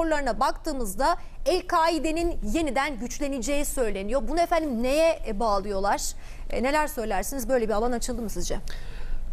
raporlarına baktığımızda El Kaide'nin yeniden güçleneceği söyleniyor. Bunu efendim neye bağlıyorlar? Neler söylersiniz? Böyle bir alan açıldı mı sizce?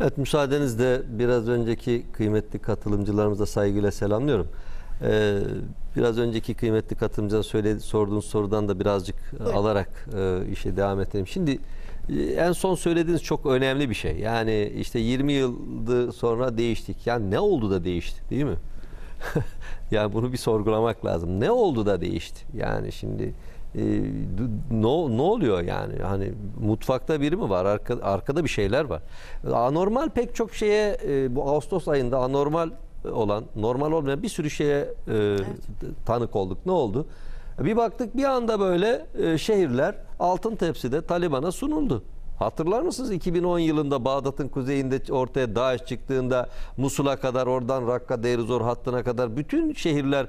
Evet, müsaadenizle biraz önceki kıymetli katılımcılarımıza saygıyla selamlıyorum. Biraz önceki kıymetli katılımcıdan sorduğunuz sorudan da birazcık buyurun, alarak işe devam edelim. Şimdi en son söylediğiniz çok önemli bir şey. Yani işte 20 yıl sonra değiştik. Yani ne oldu da değişti, değil mi? Yani bunu bir sorgulamak lazım. Ne oldu da değişti? Yani şimdi ne oluyor yani? Hani mutfakta biri mi var? Arkada bir şeyler var. Anormal pek çok şeye bu Ağustos ayında anormal olan, normal olmayan bir sürü şeye evet, tanık olduk. Ne oldu? Bir baktık bir anda böyle şehirler altın tepside Taliban'a sunuldu. Hatırlar mısınız? 2010 yılında Bağdat'ın kuzeyinde ortaya Daesh çıktığında Musul'a kadar, oradan Rakka, Deir ez-Zor hattına kadar bütün şehirler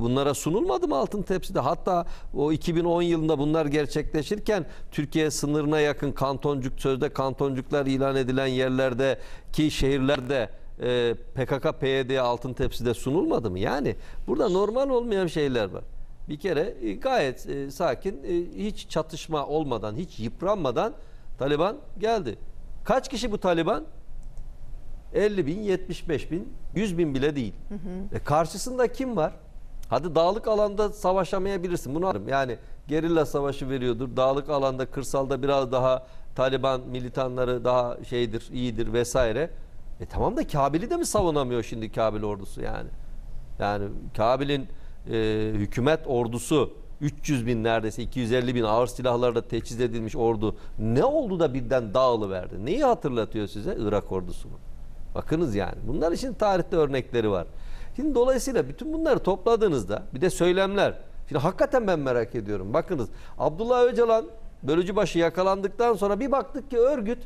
bunlara sunulmadı mı altın tepside? Hatta o 2010 yılında bunlar gerçekleşirken Türkiye sınırına yakın kantoncuk, sözde kantoncuklar ilan edilen yerlerdeki şehirlerde PKK, PYD altın tepside sunulmadı mı? Yani burada normal olmayan şeyler var. Bir kere gayet sakin, hiç çatışma olmadan, hiç yıpranmadan Taliban geldi. Kaç kişi bu Taliban? 50 bin, 75 bin, 100 bin bile değil. Hı hı. Karşısında kim var? Hadi dağlık alanda savaşamayabilirsin. Bunu anlarım. Yani gerilla savaşı veriyordur. Dağlık alanda, kırsalda biraz daha Taliban militanları daha şeydir, iyidir vesaire. Tamam da Kabil'i de mi savunamıyor şimdi Kabil ordusu yani? Yani Kabil'in hükümet ordusu 300 bin neredeyse 250 bin ağır silahlarla teçhiz edilmiş ordu ne oldu da birden dağılıverdi? Neyi hatırlatıyor size? Irak ordusunu. Bakınız yani. Bunlar için tarihte örnekleri var. Şimdi dolayısıyla bütün bunları topladığınızda bir de söylemler. Şimdi hakikaten ben merak ediyorum. Bakınız Abdullah Öcalan bölücübaşı yakalandıktan sonra bir baktık ki örgüt,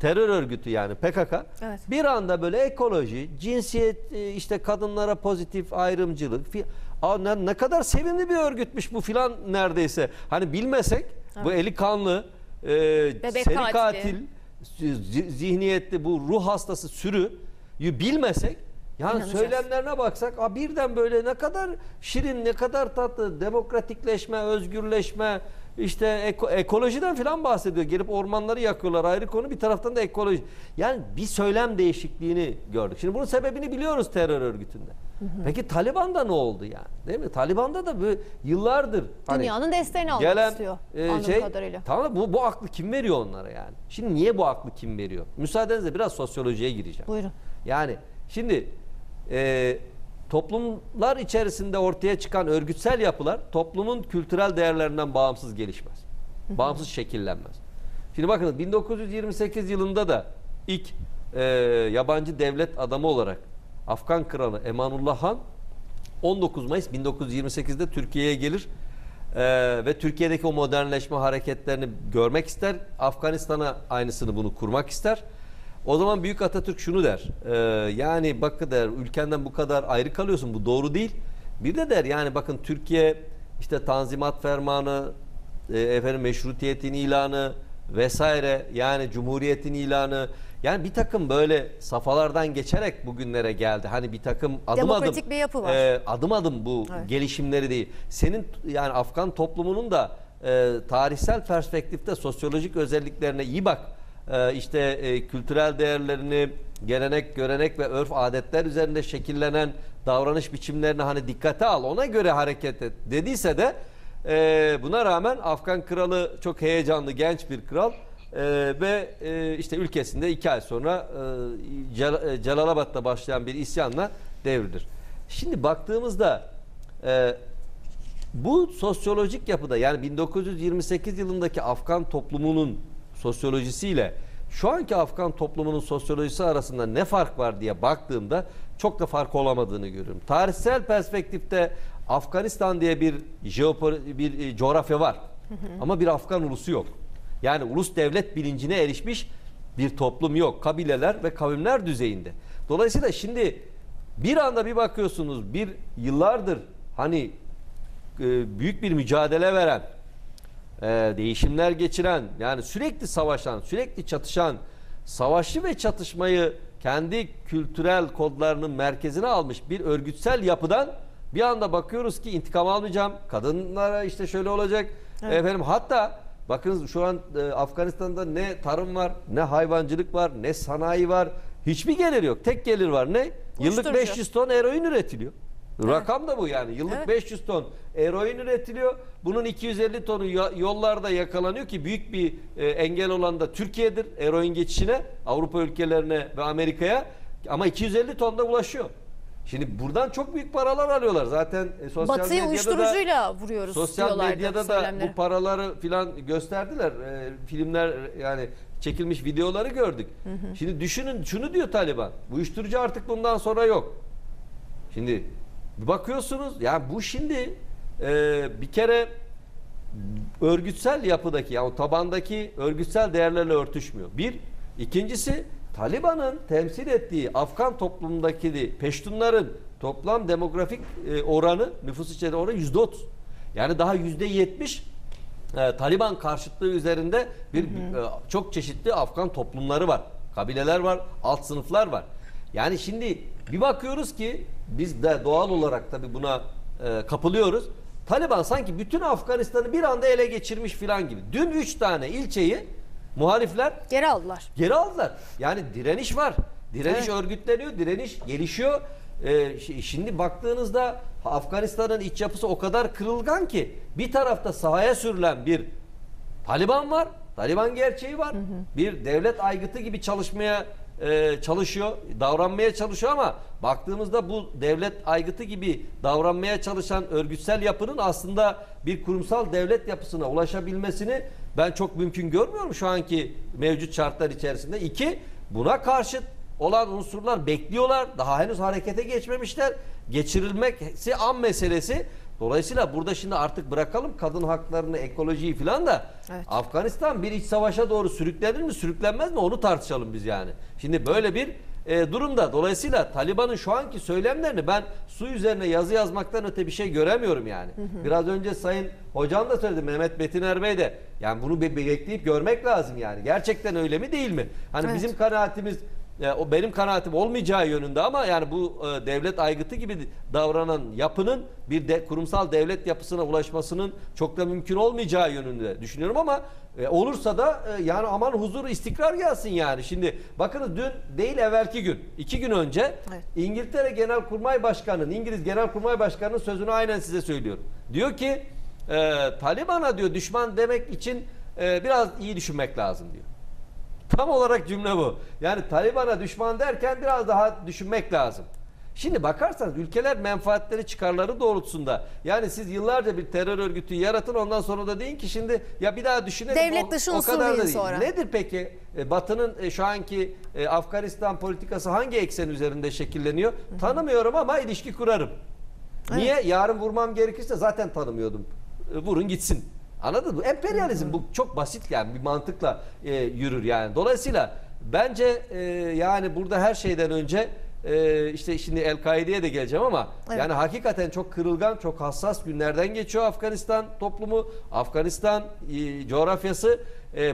terör örgütü yani PKK, evet, bir anda böyle ekoloji, cinsiyet, işte kadınlara pozitif ayrımcılık, ne kadar sevimli bir örgütmüş bu filan neredeyse. Hani bilmesek evet, bu eli kanlı, seri katil, zihniyetli bu ruh hastası sürüyü bilmesek, yani söylemlerine baksak birden böyle ne kadar şirin, ne kadar tatlı, demokratikleşme, özgürleşme, işte ekolojiden filan bahsediyor. Gelip ormanları yakıyorlar, ayrı konu, bir taraftan da ekoloji. Yani bir söylem değişikliğini gördük. Şimdi bunun sebebini biliyoruz terör örgütünde. Hı hı. Peki Taliban'da ne oldu yani? Değil mi? Taliban'da da böyle yıllardır dünyanın hani desteğini almak istiyor. Tamam, bu aklı kim veriyor onlara yani? Şimdi niye bu aklı kim veriyor? Müsaadenizle biraz sosyolojiye gireceğim. Buyurun. Yani şimdi toplumlar içerisinde ortaya çıkan örgütsel yapılar toplumun kültürel değerlerinden bağımsız gelişmez. Bağımsız şekillenmez. Şimdi bakın 1928 yılında da ilk yabancı devlet adamı olarak Afgan kralı Emanullah Han 19 Mayıs 1928'de Türkiye'ye gelir ve Türkiye'deki o modernleşme hareketlerini görmek ister. Afganistan'a aynısını bunu kurmak ister. O zaman Büyük Atatürk şunu der, yani bakın der, ülkenden bu kadar ayrı kalıyorsun, bu doğru değil. Bir de der yani bakın Türkiye işte Tanzimat Fermanı, meşrutiyetin ilanı vesaire, yani Cumhuriyet'in ilanı, yani bir takım böyle safalardan geçerek bugünlere geldi. Hani bir takım demokratik bir yapı var. Adım adım bu evet, gelişimleri değil. Senin yani Afgan toplumunun da tarihsel perspektifte sosyolojik özelliklerine iyi bak. İşte kültürel değerlerini, gelenek, görenek ve örf adetler üzerinde şekillenen davranış biçimlerini hani dikkate al, ona göre hareket et dediyse de buna rağmen Afgan kralı çok heyecanlı, genç bir kral ve işte ülkesinde 2 ay sonra Celalabat'ta başlayan bir isyanla devrilir. Şimdi baktığımızda bu sosyolojik yapıda yani 1928 yılındaki Afgan toplumunun sosyolojisiyle şu anki Afgan toplumunun sosyolojisi arasında ne fark var diye baktığımda çok da fark olamadığını görüyorum. Tarihsel perspektifte Afganistan diye bir coğrafya var. Hı hı. Ama bir Afgan ulusu yok. Yani ulus devlet bilincine erişmiş bir toplum yok. Kabileler ve kavimler düzeyinde. Dolayısıyla şimdi bir anda bir bakıyorsunuz bir yıllardır hani büyük bir mücadele veren, değişimler geçiren, yani sürekli savaşan, sürekli çatışan, savaşı ve çatışmayı kendi kültürel kodlarının merkezine almış bir örgütsel yapıdan Bir anda bakıyoruz ki intikam almayacağım, kadınlara işte şöyle olacak. Evet. Efendim, hatta bakınız şu an Afganistan'da ne tarım var, ne hayvancılık var, ne sanayi var. Hiçbir gelir yok. Tek gelir var ne? Yıllık 500 ton eroin üretiliyor. Evet. Rakam da bu yani. Yıllık 500 ton eroin üretiliyor. Bunun 250 tonu yollarda yakalanıyor ki büyük bir engel olan da Türkiye'dir. Eroin geçişine, Avrupa ülkelerine ve Amerika'ya. Ama 250 ton da ulaşıyor. Şimdi buradan çok büyük paralar alıyorlar. Zaten sosyal Batı'yı medyada uyuşturucuyla vuruyoruz sosyal medyada da bu paraları filan gösterdiler. Filmler yani çekilmiş videoları gördük. Hı hı. Şimdi düşünün, şunu diyor Taliban. Uyuşturucu artık bundan sonra yok. Şimdi bakıyorsunuz ya yani bu şimdi bir kere örgütsel yapıdaki yani o tabandaki örgütsel değerlerle örtüşmüyor. Bir. İkincisi, Taliban'ın temsil ettiği Afgan toplumundaki Peştunların toplam demografik oranı, nüfus içinde oranı %30. Yani daha %70 Taliban karşıtlığı üzerinde bir çok çeşitli Afgan toplumları var. Kabileler var, alt sınıflar var. Yani şimdi bir bakıyoruz ki biz de doğal olarak tabii buna kapılıyoruz. Taliban sanki bütün Afganistan'ı bir anda ele geçirmiş filan gibi. Dün 3 tane ilçeyi muhalifler geri aldılar. Geri aldılar. Yani direniş var. Direniş örgütleniyor, direniş gelişiyor. Şimdi baktığınızda Afganistan'ın iç yapısı o kadar kırılgan ki bir tarafta sahaya sürülen bir Taliban var. Taliban gerçeği var. Hı hı. Bir devlet aygıtı gibi çalışmaya çalışıyor, davranmaya çalışıyor ama baktığımızda bu devlet aygıtı gibi davranmaya çalışan örgütsel yapının aslında bir kurumsal devlet yapısına ulaşabilmesini ben çok mümkün görmüyorum şu anki mevcut şartlar içerisinde. İki, buna karşıt olan unsurlar bekliyorlar. Daha henüz harekete geçmemişler. Geçirilmesi an meselesi. Dolayısıyla burada şimdi artık bırakalım kadın haklarını, ekolojiyi filan da Afganistan bir iç savaşa doğru sürüklenir mi, sürüklenmez mi onu tartışalım biz yani. Şimdi böyle bir durumda. Dolayısıyla Taliban'ın şu anki söylemlerini ben su üzerine yazı yazmaktan öte bir şey göremiyorum yani. Hı hı. Biraz önce Sayın Hocam da söyledi, Mehmet Betiner Bey de. Yani bunu bekleyip görmek lazım yani. Gerçekten öyle mi değil mi? Hani bizim kanaatimiz, o benim kanaatim olmayacağı yönünde ama yani bu devlet aygıtı gibi davranan yapının bir de kurumsal devlet yapısına ulaşmasının çok da mümkün olmayacağı yönünde düşünüyorum ama olursa da yani aman huzur, istikrar gelsin yani. Şimdi bakınız dün değil evvelki gün, 2 gün önce İngiltere Genelkurmay Başkanı'nın, İngiliz Genelkurmay Başkanı'nın sözünü aynen size söylüyorum. Diyor ki Taliban'a diyor düşman demek için biraz iyi düşünmek lazım diyor. Tam olarak cümle bu. Yani Taliban'a düşman derken biraz daha düşünmek lazım. Şimdi bakarsanız ülkeler menfaatleri, çıkarları doğrultusunda. Yani siz yıllarca bir terör örgütü yaratın, ondan sonra da deyin ki şimdi ya bir daha düşünelim. Devlet dışı unsur deyin sonra. Nedir peki Batı'nın şu anki Afganistan politikası hangi eksen üzerinde şekilleniyor? Hı-hı. Tanımıyorum ama ilişki kurarım. Evet. Niye? Yarın vurmam gerekirse zaten tanımıyordum. Vurun gitsin. Anladın mı? Emperyalizm bu çok basit yani bir mantıkla yürür yani. Dolayısıyla bence yani burada her şeyden önce işte şimdi El Kaide'ye de geleceğim ama yani hakikaten çok kırılgan, çok hassas günlerden geçiyor Afganistan toplumu, Afganistan coğrafyası.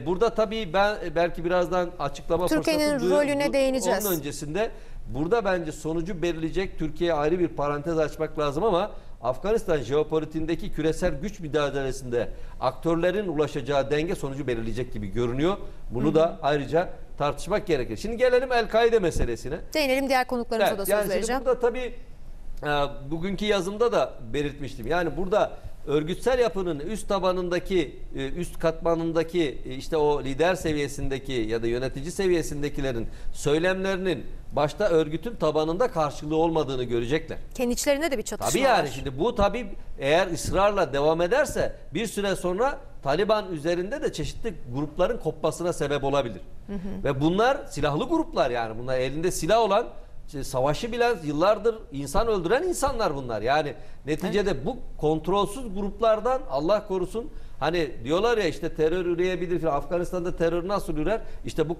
Burada tabii ben belki birazdan açıklama Türkiye'nin rolüne değineceğiz. Onun öncesinde burada bence sonucu belirleyecek Türkiye'ye ayrı bir parantez açmak lazım ama Afganistan jeopolitiğindeki küresel güç mücadelesinde aktörlerin ulaşacağı denge sonucu belirleyecek gibi görünüyor. Bunu da ayrıca tartışmak gerekir. Şimdi gelelim El-Kaide meselesine. Değinelim, diğer konuklarımıza da söz vereceğim. Burada tabii bugünkü yazımda da belirtmiştim. Yani burada örgütsel yapının üst tabanındaki, üst katmanındaki işte o lider seviyesindeki ya da yönetici seviyesindekilerin söylemlerinin başta örgütün tabanında karşılığı olmadığını görecekler. Kendi içlerinde de bir çatışma var. Tabii yani şimdi bu tabii eğer ısrarla devam ederse bir süre sonra Taliban üzerinde de çeşitli grupların kopmasına sebep olabilir. Hı hı. Ve bunlar silahlı gruplar yani bunlar elinde silah olan, savaşı bilen, yıllardır insan öldüren insanlar bunlar. Yani neticede bu kontrolsüz gruplardan Allah korusun, hani diyorlar ya işte terör üreyebilir. Afganistan'da terör nasıl ürer? İşte bu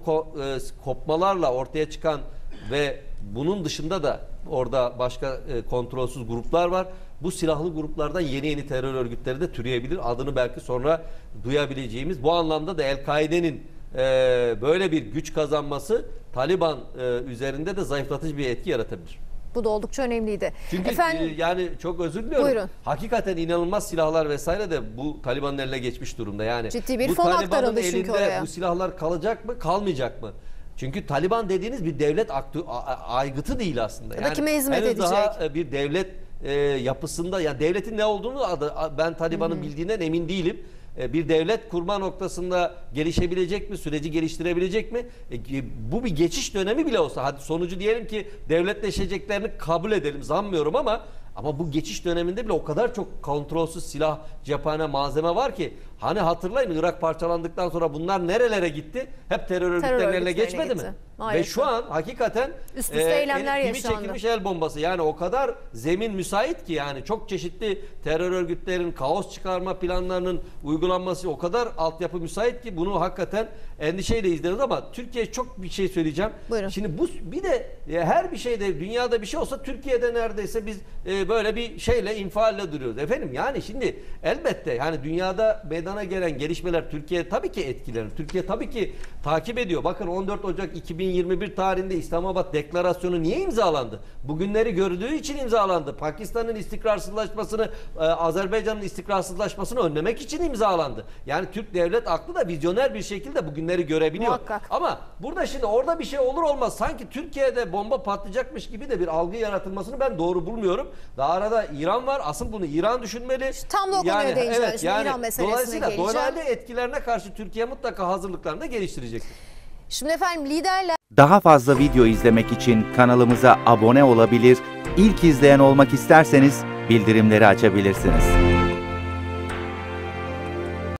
kopmalarla ortaya çıkan ve bunun dışında da orada başka kontrolsüz gruplar var. Bu silahlı gruplardan yeni terör örgütleri de türeyebilir. Adını belki sonra duyabileceğimiz. Bu anlamda da El-Kaide'nin böyle bir güç kazanması Taliban üzerinde de zayıflatıcı bir etki yaratabilir. Bu da oldukça önemliydi. Çünkü efendim, yani çok özür diliyorum. Buyurun. Hakikaten inanılmaz silahlar vesaire de bu Taliban'ın eline geçmiş durumda. Yani ciddi bir fon aktarıldı çünkü oraya. Bu silahlar kalacak mı, kalmayacak mı? Çünkü Taliban dediğiniz bir devlet aygıtı değil aslında. Yani kime hizmet edecek? Daha bir devlet yapısında, yani devletin ne olduğunu ben Taliban'ın bildiğinden emin değilim. Bir devlet kurma noktasında gelişebilecek mi? Süreci geliştirebilecek mi? Bu bir geçiş dönemi bile olsa, hadi sonucu diyelim ki devletleşeceklerini kabul edelim, sanmıyorum ama bu geçiş döneminde bile o kadar çok kontrolsüz silah, cephane, malzeme var ki, hani hatırlayın Irak parçalandıktan sonra bunlar nerelere gitti? Hep terör örgütlerine geçmedi mi? Maalesef. Ve şu an hakikaten üst üste eylemler yaşandı. Çekilmiş el bombası. Yani o kadar zemin müsait ki, yani çok çeşitli terör örgütlerin kaos çıkarma planlarının uygulanması o kadar altyapı müsait ki bunu hakikaten endişeyle izliyoruz. Ama Türkiye, çok bir şey söyleyeceğim. Buyurun. Şimdi bu bir de her bir şeyde, dünyada bir şey olsa Türkiye'de neredeyse biz böyle bir şeyle, infialle duruyoruz. Efendim, yani şimdi elbette yani dünyada meydana gelen gelişmeler Türkiye tabii ki etkilenir. Türkiye tabii ki takip ediyor. Bakın 14 Ocak 2021 tarihinde İslamabad Deklarasyonu niye imzalandı? Bugünleri gördüğü için imzalandı. Pakistan'ın istikrarsızlaşmasını, Azerbaycan'ın istikrarsızlaşmasını önlemek için imzalandı. Yani Türk devlet aklı da vizyoner bir şekilde bugünleri görebiliyor. Muhakkak. Ama burada şimdi orada bir şey olur olmaz sanki Türkiye'de bomba patlayacakmış gibi de bir algı yaratılmasını ben doğru bulmuyorum. Daha arada İran var. Asıl bunu İran düşünmeli. Tam da o konuya değineceğiz. Evet, yani İran meselesine geleceğim. Dolaylı etkilerine karşı Türkiye mutlaka hazırlıklarını da geliştirecektir. Şimdi efendim liderler... Daha fazla video izlemek için kanalımıza abone olabilir, ilk izleyen olmak isterseniz bildirimleri açabilirsiniz.